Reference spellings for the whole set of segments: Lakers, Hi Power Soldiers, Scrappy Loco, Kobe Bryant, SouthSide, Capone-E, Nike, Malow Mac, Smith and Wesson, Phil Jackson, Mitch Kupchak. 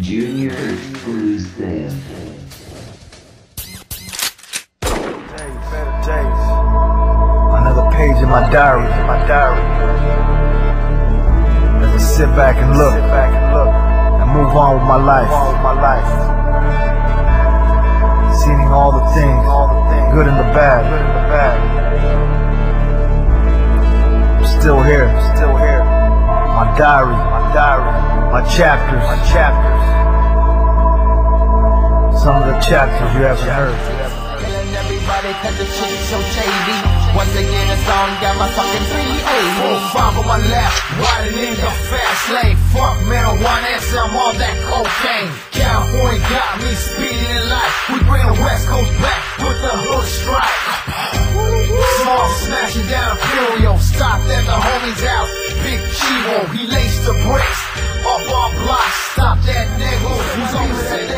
Junior exclusive. Another page in my diary, As I sit back and look, and move on with my life, Seeing all the things, good and the bad, I'm still here, My diary, my chapters, Some of the chapters you haven't heard. Everybody cut the shit so shady. Once again it's on, got my fucking 380. 4-5 on my left, riding in the fast lane. Fuck marijuana and some all that cocaine. California got me speeding in life. We bring the West Coast back with the hood strike. Small smashing down a Furio, stopped at the homie's house. Big Chivo, he laced the bricks up our block. Stopped that nigga who's on the set.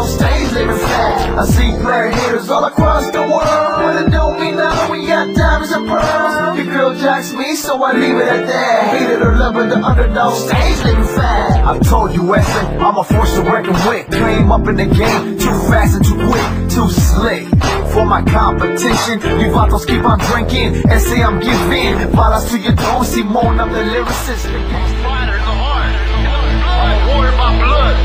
Stays living fast. I see player haters all across the world, but it don't mean nothing. We got diamonds and pearls. Your girl jacks me, so I leave it at that. Hated or loving the underdog, stays living fast. I told you, Essex, I'm a force to reckon with. Came up in the game too fast and too quick, too slick for my competition. You vatos keep on drinking and say I'm giving. Vatos to your dome, Simone, I'm the lyricist. Fire in the heart, I water my blood.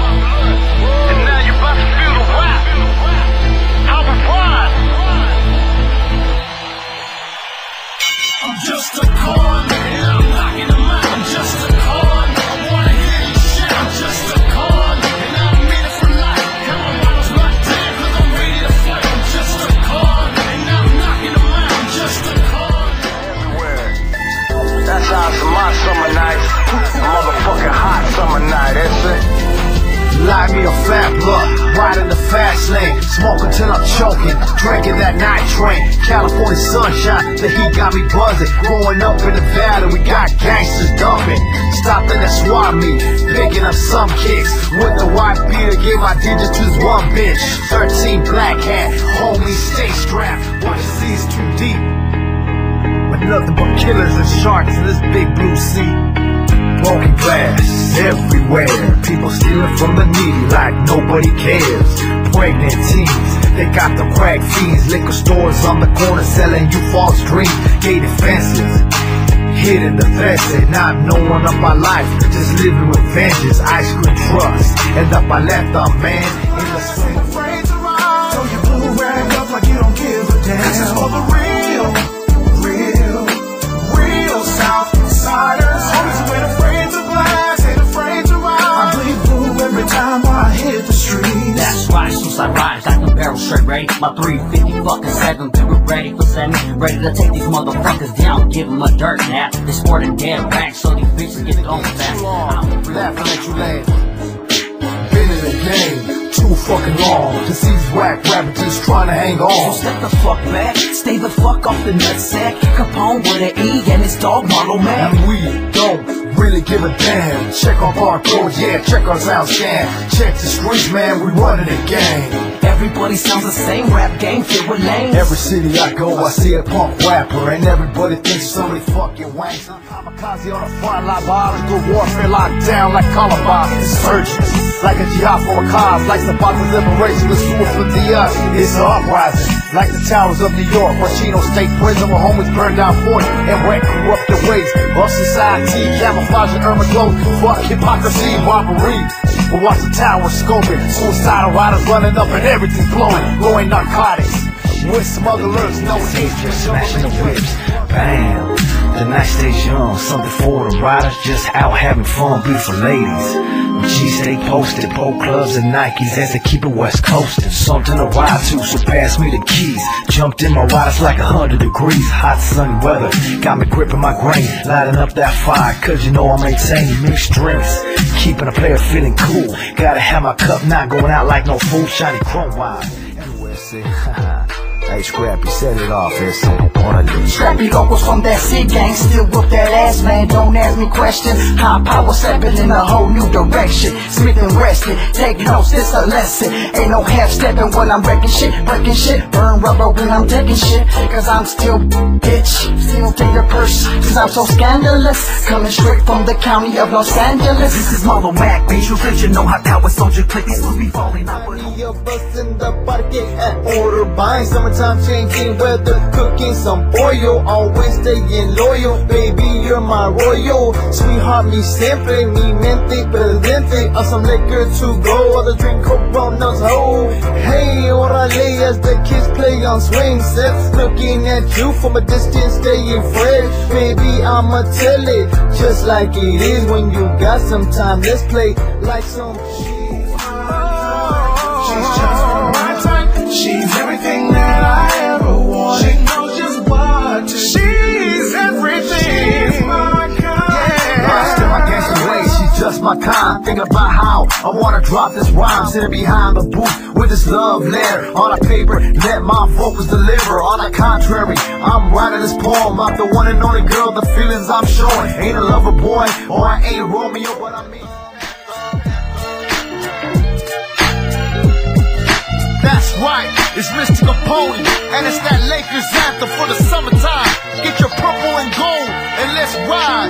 Just a corner, and I'm knocking them out. I'm just a corner, I wanna hear this shit. I'm just a corner, and I'm in it for life. Come on, I was locked down, cause I'm ready to fight. I'm just a corner, and I'm knocking them out. I'm just a corner. Everywhere. That's how it's my summer night. Motherfucking hot summer night, that's it. Light me a fat blood, ride in the fast lane. Smoking till I'm choking, drinking that night train. California sunshine, the heat got me buzzing. Growing up in the valley, we got gangsters dumping. Stopping at swap meet, picking up some kicks. With the white beater, gave my digits to this one bitch. 13 black hat, homie stay strapped. Watch the seas too deep, but nothing but killers and sharks in this big blue sea. Broken glass everywhere, people stealing from the needy like nobody cares. Pregnant teens, they got the crack fiends. Liquor stores on the corner selling you false dreams. Gated fences, hidden the threats, and not knowing of my life, just living with vengeance. Ice cream trucks, and up I left a man in the sun. Afraid to ride, so you blew rag up like you don't give a damn. This is for the real, real South Siders. Homies who ain't afraid. That's right, since I rise, I can barrel straight ready. My 350 fucking second, they were ready for semi. Ready to take these motherfuckers down, give them a dirt nap. They sporting dead racks, so these bitches get thrown fast. I'm the laugh, I'll let you laugh. Been in the game too fucking long, cause these whack rappers just trying to hang on. So step the fuck back, stay the fuck off the nutsack. Capone with an E and his dog Malow Mac. And we don't really give a damn. Check our barcode, yeah, check our sound scan. Check the streets, man, we running the game. Everybody sounds the same, rap game filled with lanes. Every city I go, I see a punk rapper, and everybody thinks somebody fucking wanks. I'm kamikaze on the front line, biological warfare locked down like Columbine. Insurgents like a jihad for a cause, like Zapata's liberation, the sword for the us. It's an uprising, like the towers of New York, Chino State Prison, where homies burned down 40 and ran corrupted ways. Rough society, camouflage and urban clothes, fuck hypocrisy, robbery. But watch the tower scoping, suicidal riders running up and everything's blowing, blowing narcotics. With smugglers, no danger, smashing the whips, bam. The night stays young, something for the riders, just out having fun, beautiful ladies. G stay posted, both clubs and Nikes as they keep it West Coastin'. Something to ride to, so pass me the keys. Jumped in my riders like 100 degrees, hot sunny weather, got me gripping my grain, lighting up that fire, cause you know I maintain mixed drinks, keeping a player feeling cool. Gotta have my cup, not going out like no fool, shiny chrome wine. Everywhere, see, Hey Scrappy, set it off, it's on you. Scrappy Locos from that C gang, still whoop that ass, man, don't ask me questions. High power stepping in a whole new direction. Smith and Wesson, take notes, it's a lesson. Ain't no half stepping when I'm wrecking shit, breaking shit. Burn rubber when I'm taking shit, cause I'm still bitch. Still take the purse, cause I'm so scandalous. Coming straight from the county of Los Angeles. This is Malow Mac, bitch, you should know High Power Soldier click. These fools be falling out with in the parque at order buying. Summertime changing weather, cooking some pollo. Always staying loyal, baby, you're my royal. Sweetheart, me siempre, mi mente presente. On some liquor to go, other drink Coronas, ho. Hey, orale, as the kids play on swing sets. Looking at you from a distance, staying fresh. Baby, I'ma tell it just like it is. When you got some time, let's play like some shit. She's everything that I ever wanted. She knows just what to do. She's everything. She's my kind. Yeah. I still my gangster ways. She's just my kind. Think about how I wanna drop this rhyme, sitting behind the booth with this love letter on a paper. Let my vocals deliver. On the contrary, I'm writing this poem. I'm the one and only girl. The feelings I'm showing ain't a lover boy or I ain't Romeo, but I mean. That's right, it's Mr. Capone-E, and it's that Lakers anthem for the summertime. Get your purple and gold, and let's ride.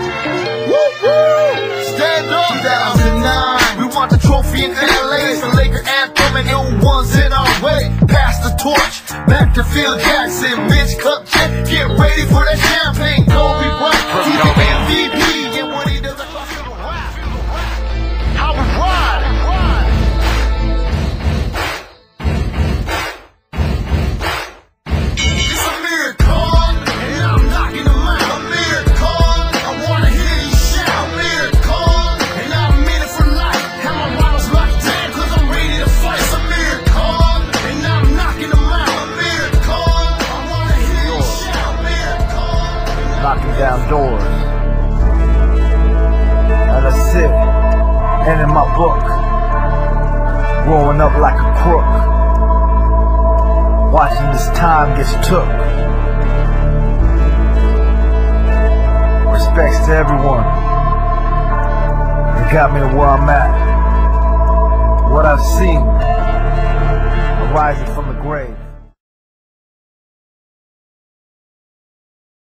Woo-woo! Stand up, 2009. We want the trophy in LA, it's the Laker anthem, and new ones in our way. Pass the torch, back to Phil Jackson, Mitch Kupchak. Get ready for that champagne, Kobe Bryant. He's the MVP, and what he does, how we ride. Down doors, and I sit, and in my book, growing up like a crook, watching this time gets took. Respects to everyone that got me to where I'm at, what I've seen, arising from the grave.